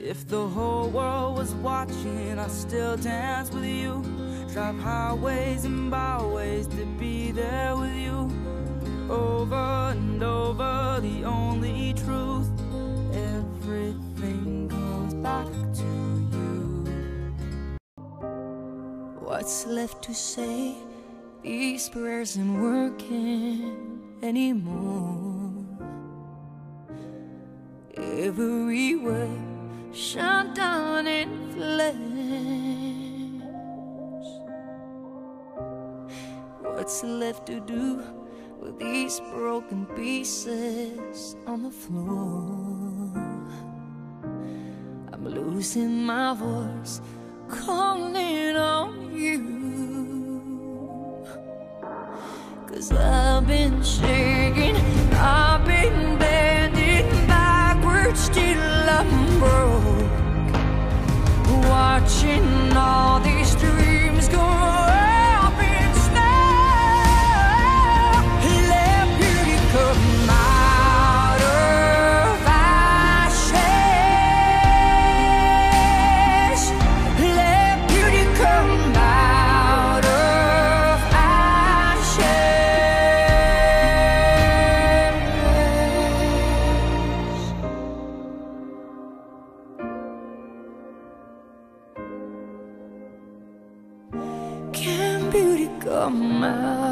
If the whole world was watching, I'd still dance with you. Drive highways and byways to be there with you. Over and over, the only truth. Everything comes back to you. What's left to say? These prayers aren't working anymore. Every word shut down in flames. What's left to do with these broken pieces on the floor? I'm losing my voice, calling on you. 'Cause I've been shaking, I've been bending backwards till I'm broke, watching all these dreams go up in smoke. Let beauty come out of ashes. Let beauty come out of ashes. Can beauty come out?